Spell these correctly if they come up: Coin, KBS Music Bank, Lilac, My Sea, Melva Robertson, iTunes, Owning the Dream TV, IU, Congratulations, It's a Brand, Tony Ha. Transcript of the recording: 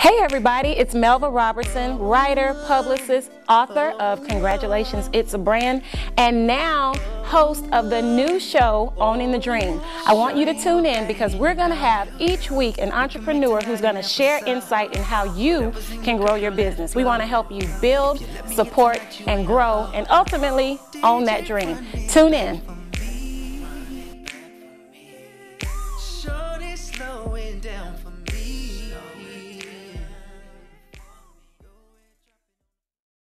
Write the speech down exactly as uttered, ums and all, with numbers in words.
Hey everybody, it's Melva Robertson, writer, publicist, author of Congratulations, It's a Brand, and now host of the new show, Owning the Dream. I want you to tune in because we're going to have each week an entrepreneur who's going to share insight in how you can grow your business. We want to help you build, support, and grow, and ultimately own that dream. Tune in.